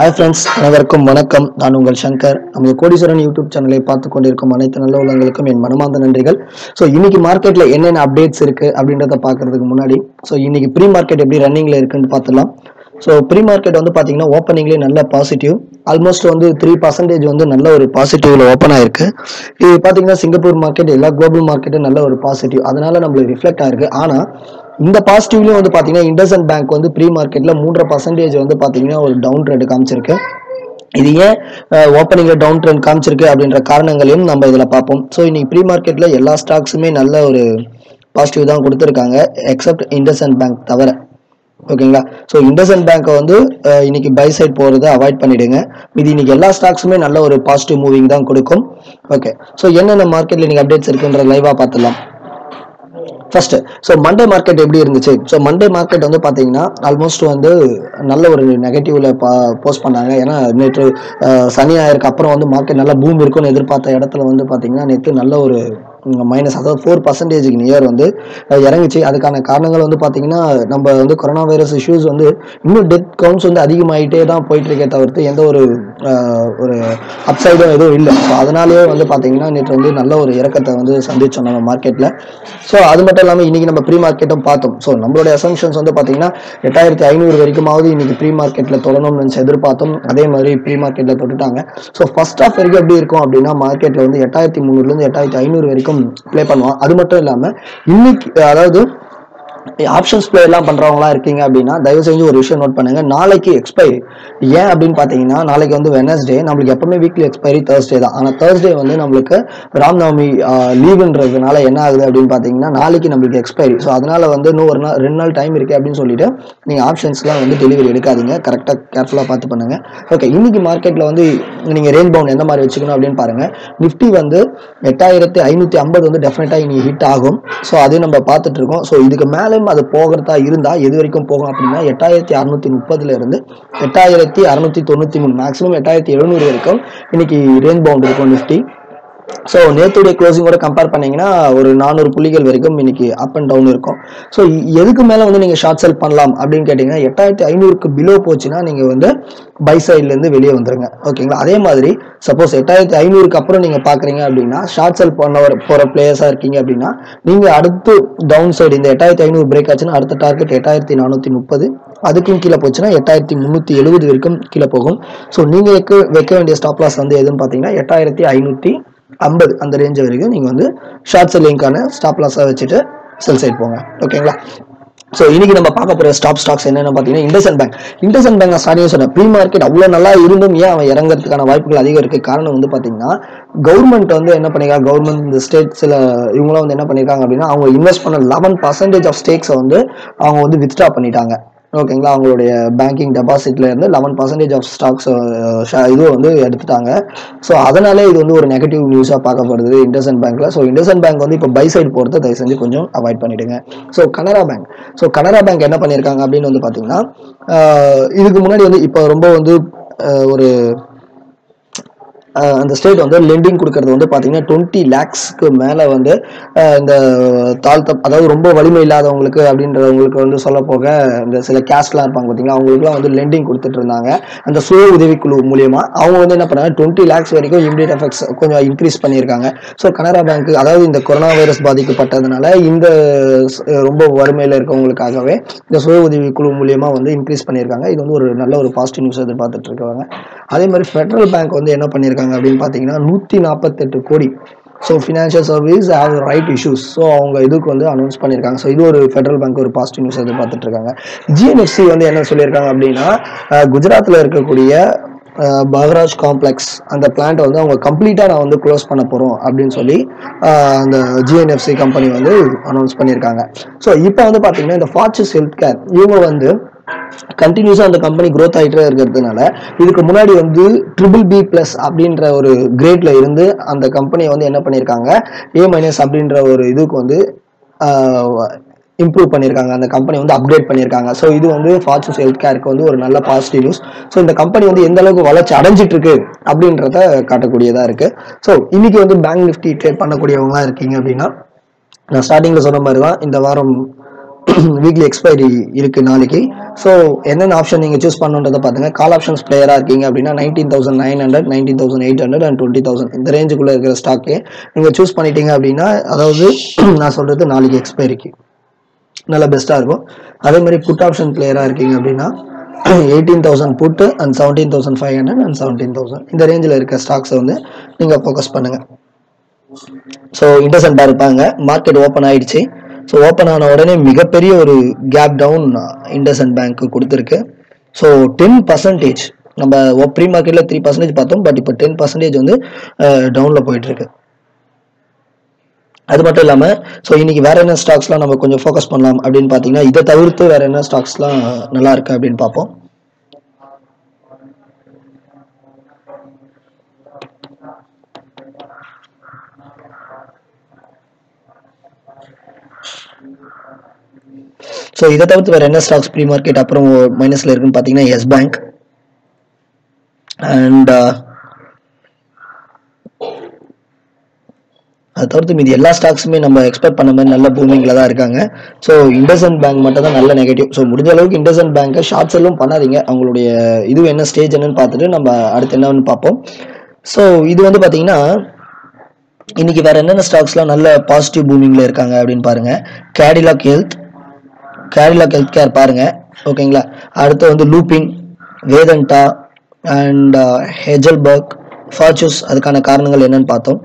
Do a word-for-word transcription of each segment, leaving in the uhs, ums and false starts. Hi friends, அனைவருக்கும் வணக்கம். நான் உங்கள் சங்கர். நம்ம கோடிசரன் யூடியூப் சேனலை பார்த்து கொண்டிருக்கும் அனைத்து நல்ல உள்ளங்களுக்கும் என் மனமார்ந்த நன்றிகள். சோ இன்னைக்கு மார்க்கெட்ல என்னென்ன அப்டேட்ஸ் இருக்கு அப்படின்றத பார்க்கிறதுக்கு முன்னாடி சோ இன்னைக்கு ப்ரீ மார்க்கெட் எப்படி ரன்னிங்ல இருக்குன்னு பார்த்தலாம். சோ ப்ரீ மார்க்கெட் வந்து பாத்தீங்கன்னா ஓபனிங்லயே நல்ல பாசிட்டிவ் ஆல்மோஸ்ட் வந்து three percent வந்து நல்ல ஒரு பாசிட்டிவ்ல ஓபன் ஆயிருக்கு. இது பாத்தீங்கன்னா சிங்கப்பூர் மார்க்கெட் எல்லா குளோபல் மார்க்கெட்டும் நல்ல ஒரு பாசிட்டிவ். அதனால நம்மளுக்கு ரிஃப்ளெக்ட் ஆயிருக்கு. ஆனா இந்த பாசிட்டிவ்லயே வந்து பாத்தீங்கன்னா IndusInd Bank வந்து ப்ரீ மார்க்கெட்ல three percent வந்து பாத்தீங்கன்னா ஒரு டவுன் ட்ரெண்ட் காமிச்சிருக்கு. இது ஏன் ஓப்பனிங்ல டவுன் ட்ரெண்ட் காமிச்சிருக்கு அப்படின்ற காரணங்களையும் நம்ம இதுல பார்ப்போம். சோ இன்னைக்கு ப்ரீ மார்க்கெட்ல எல்லா ஸ்டாக்ஸுமே நல்ல ஒரு பாசிட்டிவ் தான் கொடுத்திருக்காங்க, எக்ஸப்ட் IndusInd Bank தவிர. ஓகேங்களா? சோ IndusInd Bank வந்து இன்னைக்கு பை சைட் போறதை அவாய்ட் பண்ணிடுங்க. இது இன்னைக்கு எல்லா ஸ்டாக்ஸுமே நல்ல ஒரு பாசிட்டிவ் மூவிங் தான் கொடுக்கும். ஓகே, சோ என்னென்ன மார்க்கெட்ல இன்னைக்கு அப்டேட்ஸ் இருக்குன்ற லைவா பார்த்துடலாம். First, so Monday market எப்படி இருந்துச்சு? ஸோ மண்டே மார்க்கெட் வந்து பார்த்தீங்கன்னா ஆல்மோஸ்ட் வந்து நல்ல ஒரு நெகட்டிவ்ல போஸ்ட் பண்ணாங்க. ஏன்னா நேற்று சனி ஆயிருக்கு அப்புறம் வந்து மார்க்கெட் நல்லா பூம் இருக்குன்னு எதிர்பார்த்த இடத்துல வந்து பார்த்தீங்கன்னா நேற்று நல்ல ஒரு மைனஸ் அதாவது ஃபோர் பர்சன்டேஜுக்கு நியர் வந்து இறங்குச்சு. அதுக்கான காரணங்கள் வந்து பார்த்தீங்கன்னா நம்ம வந்து கொரோனா வைரஸ் இஷ்யூஸ் வந்து இன்னும் டெத் கவுண்ட்ஸ் வந்து அதிகமாகிட்டே தான் போயிட்டு இருக்கே தவிர்த்து எந்த ஒரு ஒரு அப்சைடும் எதுவும் இல்லை. ஸோ அதனாலேயே வந்து பார்த்தீங்கன்னா நேற்று வந்து நல்ல ஒரு இறக்கத்தை வந்து சந்திச்சோம் நம்ம மார்க்கெட்டில். ஸோ அது மட்டும் இல்லாமல் இன்னைக்கு நம்ம ப்ரீ மார்க்கெட்டும் பார்த்தோம். ஸோ நம்மளுடைய அசம்ஷன்ஸ் வந்து பார்த்தீங்கன்னா எட்டாயிரத்தி ஐநூறு வரைக்குமாவது இன்னைக்கு ப்ரீ மார்க்கெட்டில் தொடணும்னு நினச்சி எதிர்பார்த்தோம். அதே மாதிரி ப்ரீ மார்க்கெட்டில் தொட்டுட்டாங்க. ஸோ ஃபர்ஸ்ட் ஆஃப் வரைக்கும் எப்படி இருக்கும் அப்படின்னா மார்க்கெட்டில் வந்து எட்டாயிரத்தி மூணுலேருந்து எட்டாயிரத்தி ஐநூறு வரைக்கும் ப்ளே பண்ணுவாங்க. அது மட்டும் இல்லாம இன்னைக்கு அதாவது ஆப்ஷன்ஸ் பிளே எல்லாம் பண்றவங்களா இருக்கீங்க அப்படின்னா தயவு செஞ்சு ஒரு விஷயம் நோட் பண்ணுங்க. நாளைக்கு எக்ஸ்பைரி ஏன் அப்படின்னு பாத்தீங்கன்னா நாளைக்கு வந்து வெனஸ்டே, நம்மளுக்கு எப்பவுமே வீக்லி எக்ஸ்பைரி தேர்ஸ்டே தான். ஆனா தேர்ஸ்டே வந்து நம்மளுக்கு ராம்நவமி லீவுன்றதுனால என்ன ஆகுது அப்படின்னு பாத்தீங்கன்னா நாளைக்கு நம்மளுக்கு எக்ஸ்பைரி. ஸோ அதனால வந்து இன்னும் ஒரு நாள் ரெண்டு நாள் டைம் இருக்கு அப்படின்னு சொல்லிட்டு நீங்க ஆப்ஷன்ஸ் எல்லாம் வந்து டெலிவரி எடுக்காதீங்க. கரெக்டா கேர்ஃபுல்லா பார்த்து பண்ணுங்க. ஓகே, இன்னைக்கு மார்க்கெட்ல வந்து நீங்க ரேஞ்ச் பவுண்ட் எந்த மாதிரி வச்சுக்கணும் அப்படின்னு பாருங்க. நிஃப்டி வந்து எட்டாயிரத்தி ஐநூத்தி ஐம்பது வந்து டெஃபினட்டா இன்னைக்கு ஹிட் ஆகும். ஸோ அதையும் நம்ம பார்த்துட்டு இருக்கோம். ஸோ இதுக்கு மேல அது போகிறதா இருந்தா எது வரைக்கும் போகும் அப்படின்னா எட்டாயிரத்தி அறுநூத்தி முப்பதுல இருந்து எட்டாயிரத்தி அறுநூத்தி தொண்ணூத்தி மூணு மேக்ஸிமம் எட்டாயிரத்தி எழுநூறு வரைக்கும் இன்னைக்கு ரேஞ்ச் பவுண்ட் இருக்கும் நிஃப்டி. ஸோ நேற்றுடைய க்ளோசிங்கோட கம்பேர் பண்ணீங்கன்னா ஒரு நானூறு புள்ளிகள் வரைக்கும் இன்னைக்கு அப் அண்ட் டவுன் இருக்கும். ஸோ எதுக்கு மேலே வந்து நீங்கள் ஷார்ட் செல் பண்ணலாம் அப்படின்னு கேட்டிங்கன்னா எட்டாயிரத்தி ஐநூறுக்கு பிலோ போச்சுன்னா நீங்கள் வந்து பை சைட்லேருந்து வெளியே வந்துடுங்க. ஓகேங்களா? அதே மாதிரி சப்போஸ் எட்டாயிரத்தி ஐநூறுக்கு அப்புறம் நீங்கள் பார்க்குறீங்க அப்படின்னா ஷார்ட் செல் பண்ண போகிற பிளேயர்ஸாக இருக்கீங்க அப்படின்னா நீங்கள் அடுத்து டவுன் சைடு இந்த எட்டாயிரத்தி ஐநூறு பிரேக் ஆச்சுன்னா அடுத்த டார்கெட் எட்டாயிரத்தி நானூற்றி முப்பது அதுக்கும் கீழே போச்சுன்னா எட்டாயிரத்தி முந்நூற்றி எழுபது வரைக்கும் கீழே போகும். ஸோ நீங்கள் வைக்க வேண்டிய ஸ்டாப் லாஸ் வந்து எதுன்னு பார்த்தீங்கன்னா எட்டாயிரத்தி ஐநூற்றி ஐம்பது அந்த ரேஞ்ச் வரைக்கும் நீங்கள் வந்து ஷார்ட் செல்லிங்கான ஸ்டாப் லாஸாக வச்சுட்டு செல் சைட் போங்க. ஓகேங்களா? ஸோ இன்னைக்கு நம்ம பார்க்க போகிற ஸ்டாப் ஸ்டாக்ஸ் என்னென்னு பார்த்தீங்கன்னா IndusInd Bank. IndusInd Bank நான் ஸ்டார்டிங் சொன்னேன் ப்ரீ மார்க்கெட் அவ்வளோ நல்லா இருந்தும் ஏன் அவன் இறங்குறதுக்கான வாய்ப்புகள் அதிகம் இருக்குது. காரணம் வந்து பார்த்தீங்கன்னா கவர்மெண்ட் வந்து என்ன பண்ணியிருக்காங்க, கவர்மெண்ட் இந்த ஸ்டேட் சில இவங்களாம் வந்து என்ன பண்ணியிருக்காங்க அப்படின்னா அவங்க இன்வெஸ்ட் பண்ண லெவன் பர்சன்டேஜ் ஆஃப் ஸ்டேக்ஸை வந்து அவங்க வந்து வித்ட்ரா பண்ணிட்டாங்க. ஓகேங்களா? அவங்களுடைய பேங்கிங் டெபாசிட்ல இருந்து லெவன் பர்சன்டேஜ் ஆஃப் ஸ்டாக்ஸ் இதுவும் வந்து எடுத்துட்டாங்க. ஸோ அதனாலே இது வந்து ஒரு நெகட்டிவ் நியூஸாக பார்க்கப்படுது IndusInd Bankல. ஸோ IndusInd Bank வந்து இப்போ பை சைட் போகிறத தயவு செஞ்சு கொஞ்சம் அவாய்ட் பண்ணிடுங்க. So Canara bank so Canara bank என்ன பண்ணியிருக்காங்க அப்படின்னு வந்து பார்த்தீங்கன்னா இதுக்கு முன்னாடி வந்து இப்போ ரொம்ப வந்து ஒரு அந்த ஸ்டேட் வந்து லெண்டிங் கொடுக்கறது வந்து பார்த்தீங்கன்னா டுவெண்ட்டி லேக்ஸ்க்கு மேலே வந்து இந்த தாழ்த்த அதாவது ரொம்ப வலிமை இல்லாதவங்களுக்கு அப்படின்றவங்களுக்கு வந்து சொல்ல போக இந்த சில கேஸ்ட்லாம் இருப்பாங்க பார்த்தீங்கன்னா அவங்களுக்குலாம் வந்து லெண்டிங் கொடுத்துட்டு இருந்தாங்க. அந்த சுய உதவிக்குழு மூலியமாக அவங்க வந்து என்ன பண்ணாங்க டுவெண்ட்டி லேக்ஸ் வரைக்கும் இமிடியட் எஃபெக்ட்ஸ் கொஞ்சம் இன்க்ரீஸ் பண்ணியிருக்காங்க. ஸோ கனரா பேங்க் அதாவது இந்த கொரோனா வைரஸ் பாதிக்கப்பட்டதுனால இந்த ரொம்ப வறுமையில் இருக்கவங்களுக்காகவே இந்த சுய உதவிக்குழு மூலியமாக வந்து இன்க்ரீஸ் பண்ணியிருக்காங்க. இது வந்து ஒரு நல்ல ஒரு பாசிட்டிவ் நியூஸ் எதிர்பார்த்துட்டு இருக்காங்க. அதே மாதிரி ஃபெடரல் பேங்க் வந்து என்ன பண்ணியிருக்காங்க அப்படின்னு பாத்தீங்கன்னா நூத்தி நாற்பத்தி எட்டு கோடி so financial service have right issues so அவங்க இதுக்கு வந்து அனௌன்ஸ் பண்ணியிருக்காங்க. ஸோ இது ஒரு ஃபெடரல் பேங்க் ஒரு பாசிட்டிவ் நியூஸ் எதிர்பார்த்துட்டு இருக்காங்க. ஜிஎன்எஃப்சி வந்து என்ன சொல்லியிருக்காங்க அப்படின்னா குஜராத்தில் இருக்கக்கூடிய பகராஜ் காம்ப்ளெக்ஸ் அந்த பிளான்ட் வந்து அவங்க கம்ப்ளீட்டாக நான் வந்து க்ளோஸ் பண்ண போகிறோம் அப்படின்னு சொல்லி அந்த ஜிஎன்எஃப்சி கம்பெனி வந்து அனௌன்ஸ் பண்ணியிருக்காங்க. ஸோ இப்போ வந்து பார்த்தீங்கன்னா இந்த Fortress Health Care இவங்க வந்து கண்டினியூஸா அந்த கம்பெனி growth ஆயிட்டே இருக்கிறதுனால இதுக்கு முன்னாடி வந்து ட்ரிபிள் பி பிளஸ் அப்படின்ற ஒரு கிரேட்ல இருந்து அந்த கம்பெனியை வந்து என்ன பண்ணியிருக்காங்க ஏ மைனஸ் அப்படின்ற ஒரு இதுக்கு வந்து இம்ப்ரூவ் பண்ணியிருக்காங்க. அந்த கம்பெனி வந்து அப்கிரேட் பண்ணியிருக்காங்க. ஸோ இது வந்து Fortress Health Careக்கு வந்து ஒரு நல்ல பாசிட்டிவ் நியூஸ். ஸோ இந்த கம்பெனி வந்து எந்த அளவுக்கு வளர்ச்சி அடைஞ்சிட்டு இருக்கு அப்படின்றத காட்டக்கூடியதா இருக்கு. ஸோ இன்னைக்கு வந்து பேங்க் நிஃப்டி ட்ரேட் பண்ணக்கூடியவங்களா இருக்கீங்க அப்படின்னா நான் ஸ்டார்டிங்ல சொன்ன மாதிரி தான் இந்த வாரம் weekly expiry irukku naaliki. So enna option neenga choose pannundradha paathuga. Call options player ah irkeenga appadina nineteen thousand nine hundred, nineteen thousand eight hundred and twenty thousand indha range kulla irukra stock neenga choose panniteenga appadina adhavudhu na solradhu naaliki expiry ki nalla best ah irukum. Adhe mari put option player ah irkeenga appadina eighteen thousand put and seventeen thousand five hundred and seventeen thousand indha range la irukra stocks ah vandhu neenga focus pannunga. So IndusInd Bank market open ஆயிடுச்சு. So open ஆன உடனே மிகப்பெரிய ஒரு gap down IndusInd Bank கொடுத்திருக்கு. So ten percent நம்ம pre marketல three percent பார்த்தோம், but இப்போ ten percent வந்து டவுன்ல போயிட்டு இருக்கு. அது மட்டும் இல்லாம சோ இன்னைக்கு வேற என்ன ஸ்டாக்ஸ்லாம் நம்ம கொஞ்சம் ஃபோக்கஸ் பண்ணலாம் அப்படினு பாத்தீங்கன்னா இத தவிர்த்து வேற என்ன ஸ்டாக்ஸ்லாம் நல்லா இருக்கு அப்படினு பாப்போம். So இத தவிர்த்து வேற என்ன ஸ்டாக்ஸ் ப்ரீ மார்க்கெட் அப்புறம் மைனஸ்ல இருக்குன்னு பாத்தீங்கன்னா எஸ் பேங்க் அண்ட் அது தவிர்த்து மீதி எல்லா ஸ்டாக்ஸுமே நம்ம எக்ஸ்பெக்ட் பண்ண மாதிரி நல்ல பூமிங்ல தான் இருக்காங்க. ஸோ IndusInd Bank மட்டும் தான் நல்ல நெகட்டிவ். ஸோ முடிஞ்ச அளவுக்கு IndusInd Banக்கை ஷார்ட் செல்லும் பண்ணாதீங்க. அவங்களுடைய இது என்ன ஸ்டேஜ் என்னன்னு பார்த்துட்டு நம்ம அடுத்து என்னன்னு பார்ப்போம். ஸோ இது வந்து பாத்தீங்கன்னா இன்னைக்கு வேற என்னென்ன ஸ்டாக்ஸ்லாம் நல்ல பாசிட்டிவ் பூமிங்ல இருக்காங்க அப்படின்னு பாருங்க. Cadila health Cadila health care பாருங்க, ஓகேங்களா. அடுத்து வந்து லூப்பிங், வேதண்டா அண்ட் ஹேஜல்பர்க், ஃபார்ச்சூஸ், அதுக்கான காரணங்கள் என்னன்னு பார்த்தோம்.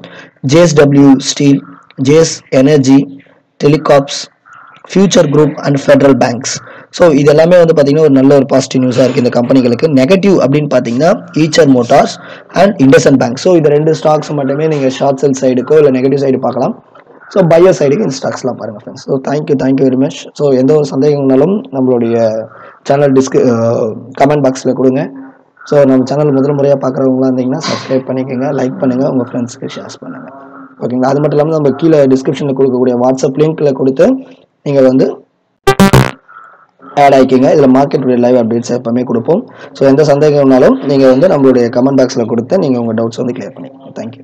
ஜேஎஸ்டபிள்யூ ஸ்டீல், ஜேஎஸ் எனர்ஜி, டெலிகாப்ஸ், future group and federal banks. So இது எல்லாமே வந்து பார்த்தீங்கன்னா ஒரு நல்ல ஒரு பாசிட்டிவ் நியூஸாக இருக்குது இந்த கம்பெனிகளுக்கு. நெகட்டிவ் அப்படின்னு பார்த்தீங்கன்னா Eicher Motors and IndusInd Bank. So இது ரெண்டு ஸ்டாக்ஸ் மட்டுமே நீங்கள் ஷார்ட் செல் சைடுக்கோ இல்லை நெகட்டிவ் சைடு பார்க்கலாம். ஸோ பையர் சைடுக்கு இந்த ஸ்டாக்ஸ்லாம் பாருங்கள் friends. So thank you thank you very much. So எந்த ஒரு சந்தேகங்களாலும் நம்மளுடைய சேனல் டிஸ்க் கமெண்ட் பாக்ஸில் கொடுங்க. ஸோ நம்ம சேனல் முதல் முறையாக பார்க்குறவங்களாம் இருந்தீங்கன்னா சப்ஸ்கிரைப் பண்ணிக்கோங்க, லைக் பண்ணுங்கள், உங்கள் ஃப்ரெண்ட்ஸ்க்கு ஷேர் பண்ணுங்கள், ஓகேங்களா. அது மட்டும் இல்லாமல் நம்ம கீழே டிஸ்கிரிப்ஷனில் கொடுக்கக்கூடிய வாட்ஸ்அப் லிங்க்கில் கொடுத்து நீங்கள் வந்து ஆட் ஆகிக்கிங்க. இதில் மார்க்கெட் லைவ் அப்டேட்ஸ் எப்பவுமே கொடுப்போம். ஸோ எந்த சந்தேகம்னாலும் நீங்கள் வந்து நம்மளுடைய கமெண்ட் பாக்ஸில் கொடுத்து நீங்கள் உங்கள் டவுட்ஸ் வந்து கிளியர் பண்ணிக்கோங்க. தேங்க்யூ.